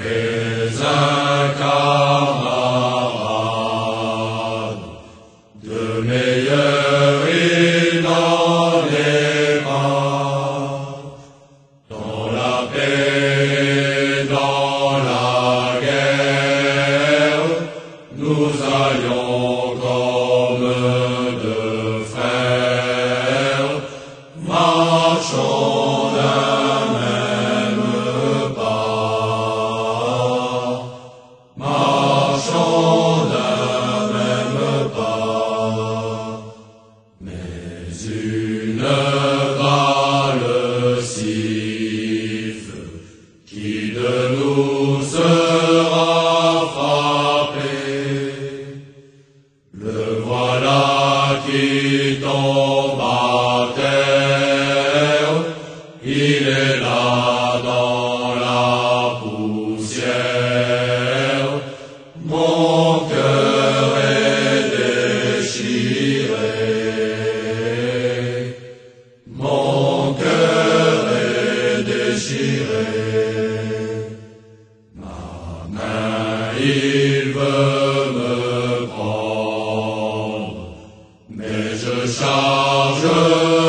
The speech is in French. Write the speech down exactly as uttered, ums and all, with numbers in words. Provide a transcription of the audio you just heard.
Je charge